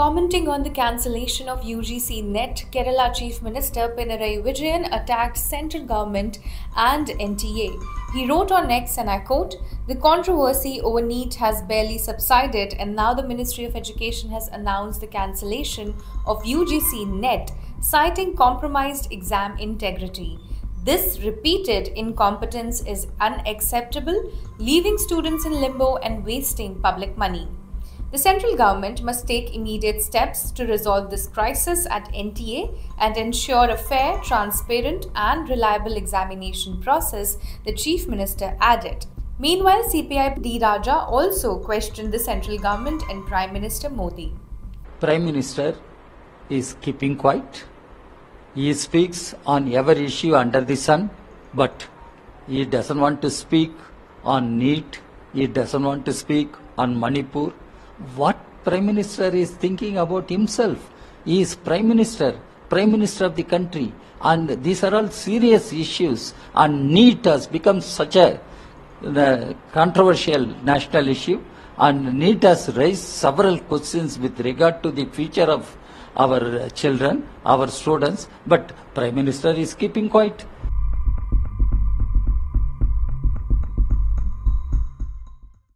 Commenting on the cancellation of UGC NET, Kerala Chief Minister Pinarayi Vijayan attacked central government and NTA. He wrote on X, and I quote, "The controversy over NEET has barely subsided and now the Ministry of Education has announced the cancellation of UGC NET, citing compromised exam integrity. This repeated incompetence is unacceptable, leaving students in limbo and wasting public money. The central government must take immediate steps to resolve this crisis at NTA and ensure a fair, transparent and reliable examination process," the Chief Minister added. Meanwhile, CPI D Raja also questioned the central government and Prime Minister Modi. Prime Minister is keeping quiet. He speaks on every issue under the sun, but he doesn't want to speak on NEET, he doesn't want to speak on Manipur. What Prime Minister is thinking about himself? He is Prime Minister of the country, and these are all serious issues, and NEET has become such a controversial national issue, and NEET has raised several questions with regard to the future of our children, our students, but Prime Minister is keeping quiet.